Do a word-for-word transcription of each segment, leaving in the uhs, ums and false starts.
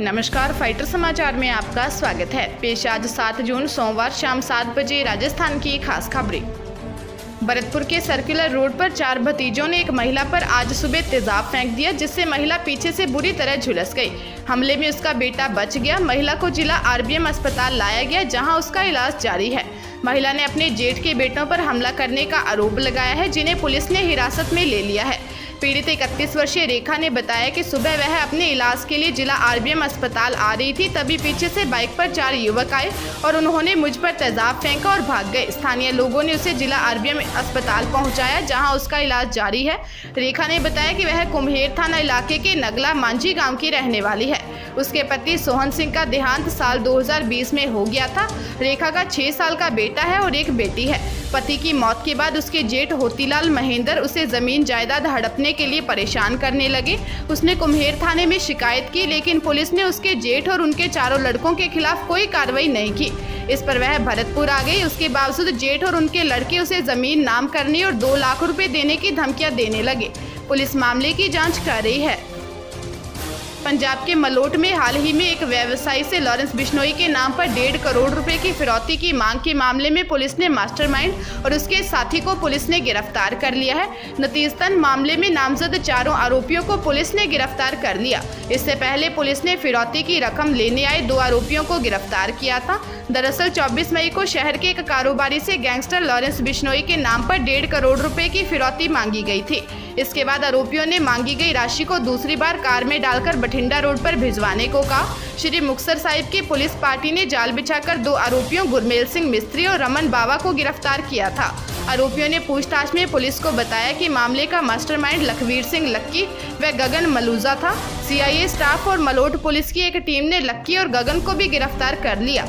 नमस्कार, फाइटर समाचार में आपका स्वागत है। पेश आज सात जून सोमवार शाम सात बजे राजस्थान की खास खबरें। भरतपुर के सर्कुलर रोड पर चार भतीजों ने एक महिला पर आज सुबह तेजाब फेंक दिया, जिससे महिला पीछे से बुरी तरह झुलस गई। हमले में उसका बेटा बच गया। महिला को जिला आरबीएम अस्पताल लाया गया, जहां उसका इलाज जारी है। महिला ने अपने जेठ के बेटों पर हमला करने का आरोप लगाया है, जिन्हें पुलिस ने हिरासत में ले लिया है। पीड़ित इकतीस वर्षीय रेखा ने बताया कि सुबह वह अपने इलाज के लिए जिला आरबीएम अस्पताल आ रही थी, तभी पीछे से बाइक पर चार युवक आए और उन्होंने मुझ पर तेजाब फेंका और भाग गए। स्थानीय लोगों ने उसे जिला आरबीएम अस्पताल पहुंचाया, जहां उसका इलाज जारी है। रेखा ने बताया कि वह कुम्हेर थाना इलाके के नगला मांझी गाँव की रहने वाली है। उसके पति सोहन सिंह का देहांत साल दो हज़ार बीस में हो गया था। रेखा का छह साल का बेटा है और एक बेटी है। पति की मौत के बाद उसके जेठ होतिलाल महेंद्र उसे जमीन जायदाद हड़पने के लिए परेशान करने लगे। उसने कुम्हेर थाने में शिकायत की, लेकिन पुलिस ने उसके जेठ और उनके चारों लड़कों के खिलाफ कोई कार्रवाई नहीं की। इस पर वह भरतपुर आ गई। उसके बावजूद जेठ और उनके लड़के उसे जमीन नाम करने और दो लाख रुपए देने की धमकियां देने लगे। पुलिस मामले की जाँच कर रही है। पंजाब के मलोट में हाल ही में एक व्यवसायी से लॉरेंस बिश्नोई के नाम पर डेढ़ करोड़ रुपए की फिरौती की मांग के मामले में पुलिस ने मास्टरमाइंड और उसके साथी को पुलिस ने गिरफ्तार कर लिया है। नतीजतन मामले में नामजद चारों आरोपियों को पुलिस ने गिरफ्तार कर लिया। इससे पहले पुलिस ने फिरौती की रकम लेने आए दो आरोपियों को गिरफ्तार किया था। दरअसल चौबीस मई को शहर के एक कारोबारी से गैंगस्टर लॉरेंस बिश्नोई के नाम पर डेढ़ करोड़ रुपए की फिरौती मांगी गई थी। इसके बाद आरोपियों ने मांगी गई राशि को दूसरी बार कार में डालकर बठिंडा रोड पर भिजवाने को कहा। श्री मुक्तसर साहिब की पुलिस पार्टी ने जाल बिछाकर दो आरोपियों गुरमेल सिंह मिस्त्री और रमन बाबा को गिरफ्तार किया था। आरोपियों ने पूछताछ में पुलिस को बताया कि मामले का मास्टरमाइंड लखवीर सिंह लक्की व गगन मलूजा था। सीआईए स्टाफ और मलोट पुलिस की एक टीम ने लक्की और गगन को भी गिरफ्तार कर लिया।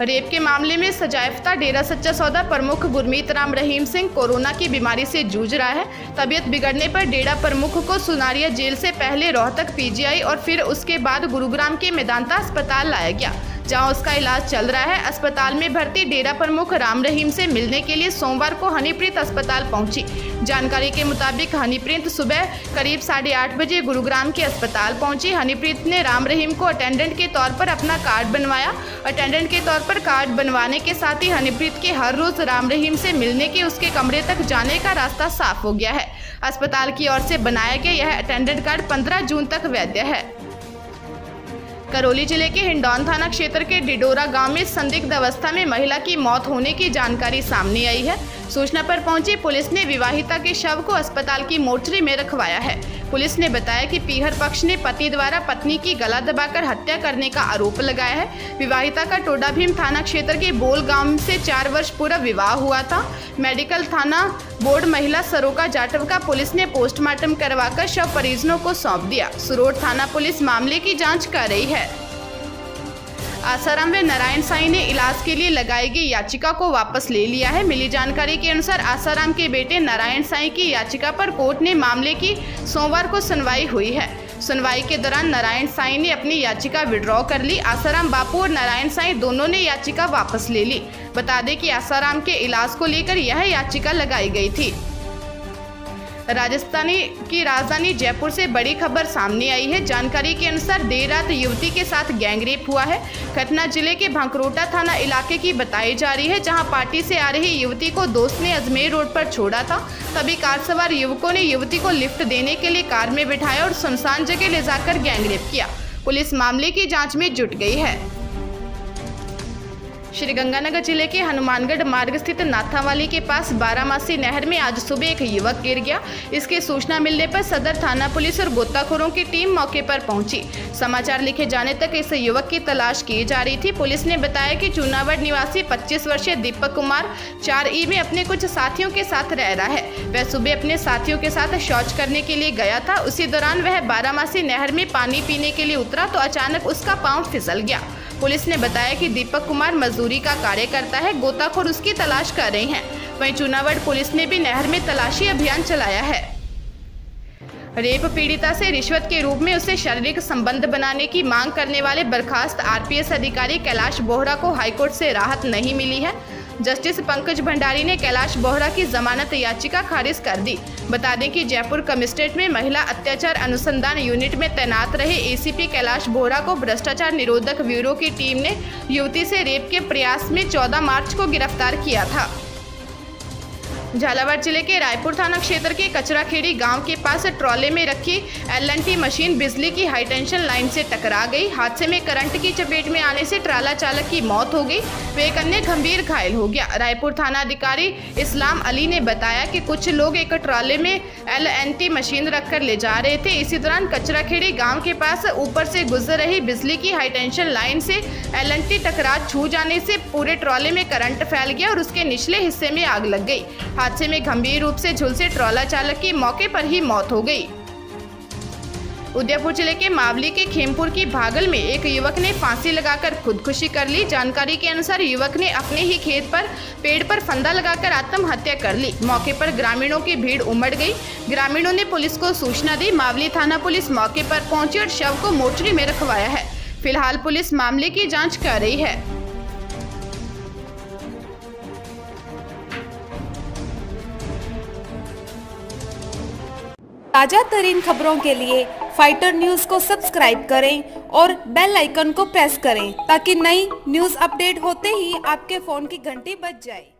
रेप के मामले में सजायाफ्ता डेरा सच्चा सौदा प्रमुख गुरमीत राम रहीम सिंह कोरोना की बीमारी से जूझ रहा है। तबीयत बिगड़ने पर डेरा प्रमुख को सुनारिया जेल से पहले रोहतक पीजीआई और फिर उसके बाद गुरुग्राम के मेदांता अस्पताल लाया गया, जहां उसका इलाज चल रहा है। अस्पताल में भर्ती डेरा प्रमुख राम रहीम से मिलने के लिए सोमवार को हनीप्रीत अस्पताल पहुंची। जानकारी के मुताबिक हनीप्रीत सुबह करीब साढ़े आठ बजे गुरुग्राम के अस्पताल पहुंची। हनीप्रीत ने राम रहीम को अटेंडेंट के तौर पर अपना कार्ड बनवाया। अटेंडेंट के तौर पर कार्ड बनवाने के साथ ही हनीप्रीत के हर रोज राम रहीम से मिलने के उसके कमरे तक जाने का रास्ता साफ हो गया है। अस्पताल की ओर से बनाया गया यह अटेंडेंट कार्ड पंद्रह जून तक वैध है। करौली जिले के हिंडौन थाना क्षेत्र के डिडोरा गांव में संदिग्ध अवस्था में महिला की मौत होने की जानकारी सामने आई है। सूचना पर पहुंची पुलिस ने विवाहिता के शव को अस्पताल की मोर्चरी में रखवाया है। पुलिस ने बताया कि पीहर पक्ष ने पति द्वारा पत्नी की गला दबाकर हत्या करने का आरोप लगाया है। विवाहिता का टोडा भीम थाना क्षेत्र के बोल गांव से चार वर्ष पूर्व विवाह हुआ था। मेडिकल थाना बोर्ड महिला सरोका जाटव का पुलिस ने पोस्टमार्टम करवाकर शव परिजनों को सौंप दिया। सुरोड थाना पुलिस मामले की जाँच कर रही है। आसाराम व नारायण साई ने इलाज के लिए लगाई गई याचिका को वापस ले लिया है। मिली जानकारी के अनुसार आसाराम के बेटे नारायण साई की याचिका पर कोर्ट ने मामले की सोमवार को सुनवाई हुई है। सुनवाई के दौरान नारायण साई ने अपनी याचिका विड्रॉ कर ली। आसाराम बापू और नारायण साई दोनों ने याचिका वापस ले ली। बता दें कि आसाराम के इलाज को लेकर यह याचिका लगाई गई थी। राजस्थान की राजधानी जयपुर से बड़ी खबर सामने आई है। जानकारी के अनुसार देर रात युवती के साथ गैंगरेप हुआ है। घटना जिले के भंकरोटा थाना इलाके की बताई जा रही है, जहां पार्टी से आ रही युवती को दोस्त ने अजमेर रोड पर छोड़ा था। तभी कार सवार युवकों ने युवती को लिफ्ट देने के लिए कार में बिठाया और सुनसान जगह ले जाकर गैंगरेप किया। पुलिस मामले की जाँच में जुट गई है। श्रीगंगानगर जिले के हनुमानगढ़ मार्ग स्थित नाथावाली के पास बारामासी नहर में आज सुबह एक युवक गिर गया। इसकी सूचना मिलने पर सदर थाना पुलिस और गोताखोरों की टीम मौके पर पहुंची। समाचार लिखे जाने तक इस युवक की तलाश की जा रही थी। पुलिस ने बताया कि चूनावड़ निवासी पच्चीस वर्षीय दीपक कुमार चार ई में अपने कुछ साथियों के साथ रह रहा है। वह सुबह अपने साथियों के साथ शौच करने के लिए गया था। उसी दौरान वह बारामासी नहर में पानी पीने के लिए उतरा तो अचानक उसका पाँव फिसल गया। पुलिस ने बताया कि दीपक कुमार मजदूरी का कार्य करता है। गोताखोर उसकी तलाश कर रहे हैं। वहीं चूनावड़ पुलिस ने भी नहर में तलाशी अभियान चलाया है। रेप पीड़िता से रिश्वत के रूप में उसे शारीरिक संबंध बनाने की मांग करने वाले बर्खास्त आरपीएस अधिकारी कैलाश बोहरा को हाईकोर्ट से राहत नहीं मिली है। जस्टिस पंकज भंडारी ने कैलाश बोहरा की जमानत याचिका खारिज कर दी। बता दें कि जयपुर कमिश्नरेट में महिला अत्याचार अनुसंधान यूनिट में तैनात रहे एसीपी कैलाश बोहरा को भ्रष्टाचार निरोधक ब्यूरो की टीम ने युवती से रेप के प्रयास में चौदह मार्च को गिरफ्तार किया था। झालावाड़ जिले के रायपुर थाना क्षेत्र के कचराखेड़ी गांव के पास ट्रॉले में रखी एल एंड टी मशीन बिजली की हाई टेंशन लाइन से टकरा गई। हादसे में करंट की चपेट में आने से ट्राला चालक की मौत हो गई, वे एक अन्य गंभीर घायल हो गया। रायपुर थाना अधिकारी इस्लाम अली ने बताया कि कुछ लोग एक ट्रॉले में एल एंड टी मशीन रखकर ले जा रहे थे। इसी दौरान कचराखेड़ी गाँव के पास ऊपर से गुजर रही बिजली की हाई टेंशन लाइन से एल एंड टी टकरा छू जाने से पूरे ट्रॉले में करंट फैल गया और उसके निचले हिस्से में आग लग गई। हादसे में गंभीर रूप से झुलसे ट्रॉला चालक की मौके पर ही मौत हो गई। उदयपुर जिले के मावली के खेमपुर की भागल में एक युवक ने फांसी लगाकर खुदकुशी कर ली। जानकारी के अनुसार युवक ने अपने ही खेत पर पेड़ पर फंदा लगाकर आत्महत्या कर ली। मौके पर ग्रामीणों की भीड़ उमड़ गई। ग्रामीणों ने पुलिस को सूचना दी। मावली थाना पुलिस मौके पर पहुंची और शव को मोर्चरी में रखवाया है। फिलहाल पुलिस मामले की जाँच कर रही है। ताजा तरीन खबरों के लिए फाइटर न्यूज को सब्सक्राइब करें और बेल आइकन को प्रेस करें ताकि नई न्यूज अपडेट होते ही आपके फोन की घंटी बज जाए।